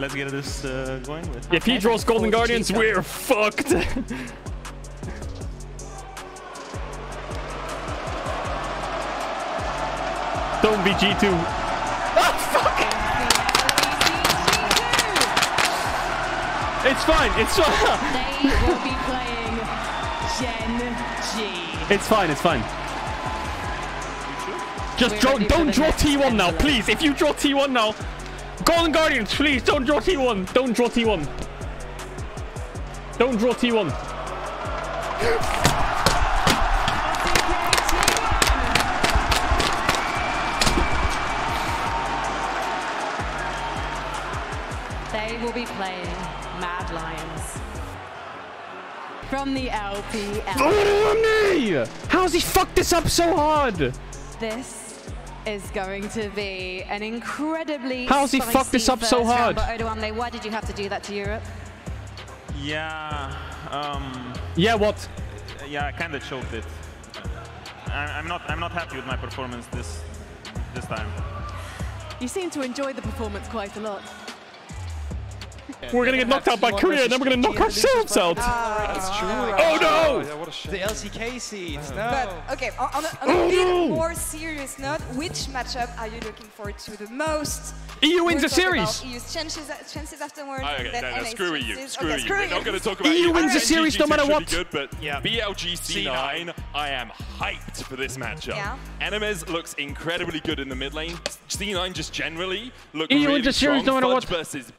Let's get this going. If he draws Golden Guardians, we're fucked. Don't be G2. Oh, fuck! It's fine, it's fine. They will be playing Gen G. It's fine, it's fine. Just don't draw T1 now, please. If you draw T1 now, Golden Guardians, please don't draw T1. Don't draw T1. Don't draw T1. They will be playing Mad Lions from the LPL. Oh, how's he fucked this up so hard? This is going to be an incredibly. How's he fucked this up so hard? Oduamne, why did you have to do that to Europe? Yeah. Yeah. What? Yeah, I kind of choked it. I'm not happy with my performance this time. You seem to enjoy the performance quite a lot. Yeah, we're gonna get knocked out by Korea, and then we're gonna knock ourselves out. That's true. Oh no! Yeah, what a shame. The LCK seeds. No. But okay, on a more serious note, which matchup are you looking forward to the most? EU wins the series. EU's chances afterwards. Oh, okay, no, screw EU. Screw you. We're not gonna talk about EU wins the series no matter what. Good, but yeah. BLG C9, I am hyped for this matchup. Yeah. Animes looks incredibly good in the mid lane. C9 just generally look really strong. EU wins the series no matter what.